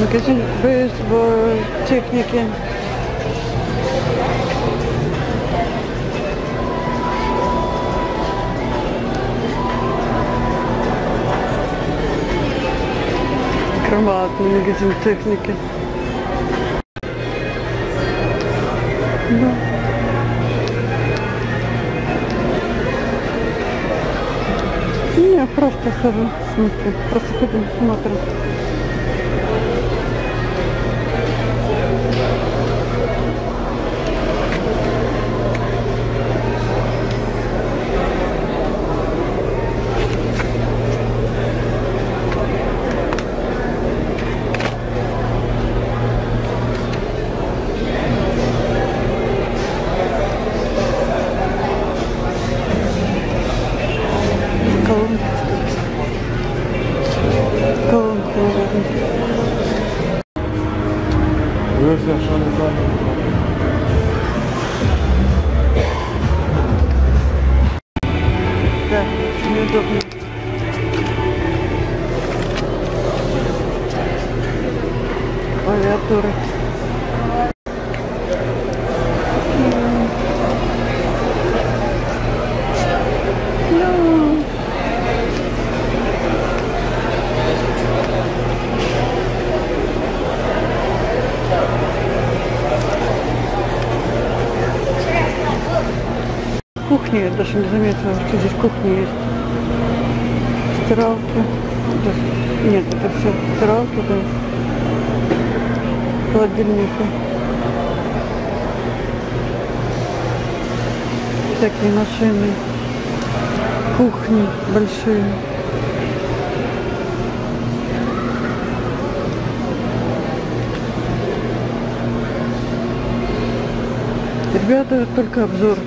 магазин бейсбол техники. Громадный магазин техники. Да. Я просто хожу, смотрю, просто ходим, смотрим. Да, неудобно. Клавиатуры. Кухня, я даже не заметила, что здесь кухня есть. Стиралка. Нет, это все стиралки, да. Холодильники. Всякие машины. Кухни большие. Ребята, только обзор.